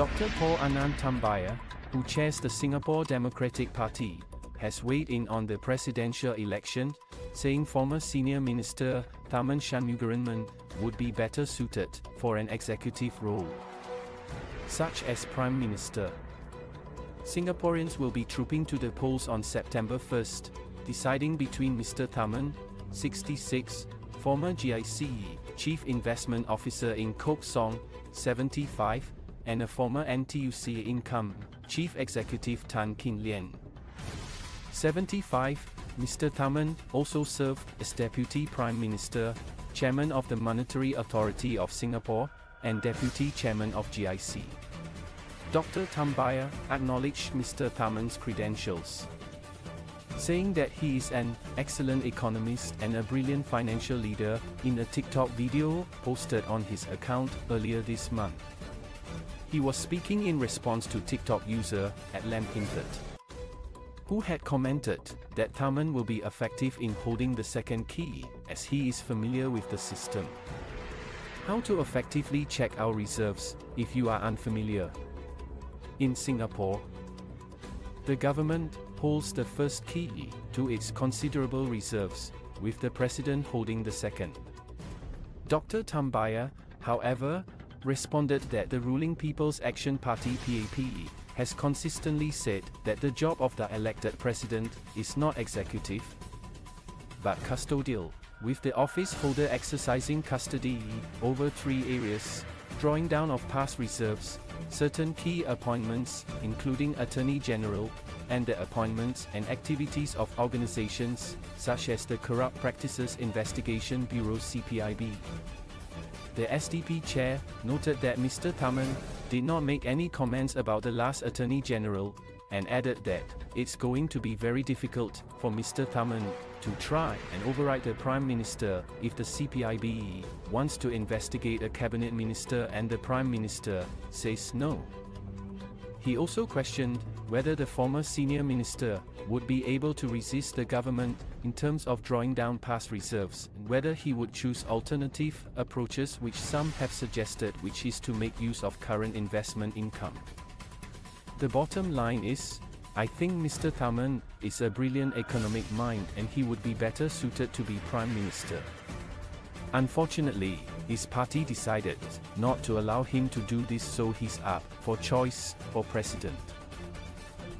Dr. Paul Anand Tambaya, who chairs the Singapore Democratic Party, has weighed in on the presidential election, saying former senior minister Tharman Shanmugaratnam would be better suited for an executive role, such as Prime Minister. Singaporeans will be trooping to the polls on September 1st, deciding between Mr. Tharman, 66, former GIC, Chief Investment Officer in Kok Song, 75, and a former NTUC Income, Chief Executive Tan Kin Lian, 75, Mr. Tharman also served as Deputy Prime Minister, Chairman of the Monetary Authority of Singapore, and Deputy Chairman of GIC. Dr. Tambaya acknowledged Mr. Tharman's credentials, saying that he is an excellent economist and a brilliant financial leader in a TikTok video posted on his account earlier this month. He was speaking in response to TikTok user @Lampinted, who had commented that Tharman will be effective in holding the second key, as he is familiar with the system. How to effectively check our reserves, if you are unfamiliar. In Singapore, the government holds the first key to its considerable reserves, with the president holding the second. Dr. Tambaya, however, responded that the ruling People's Action Party (PAP) has consistently said that the job of the elected president is not executive, but custodial, with the office holder exercising custody over three areas: drawing down of past reserves, certain key appointments, including Attorney General, and the appointments and activities of organizations, such as the Corrupt Practices Investigation Bureau (CPIB). The SDP chair noted that Mr. Tharman did not make any comments about the last Attorney General, and added that it's going to be very difficult for Mr. Tharman to try and override the Prime Minister if the CPIB wants to investigate a cabinet minister and the Prime Minister says no. He also questioned whether the former senior minister would be able to resist the government in terms of drawing down past reserves, and whether he would choose alternative approaches which some have suggested, which is to make use of current investment income. The bottom line is, I think Mr. Tharman is a brilliant economic mind and he would be better suited to be Prime Minister. Unfortunately, his party decided not to allow him to do this, so he's up for choice for president.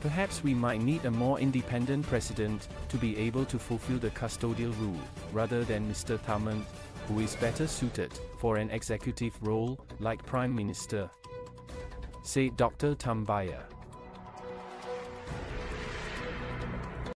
Perhaps we might need a more independent president to be able to fulfill the custodial rule, rather than Mr. Tharman, who is better suited for an executive role like Prime Minister, said Dr. Tambaya.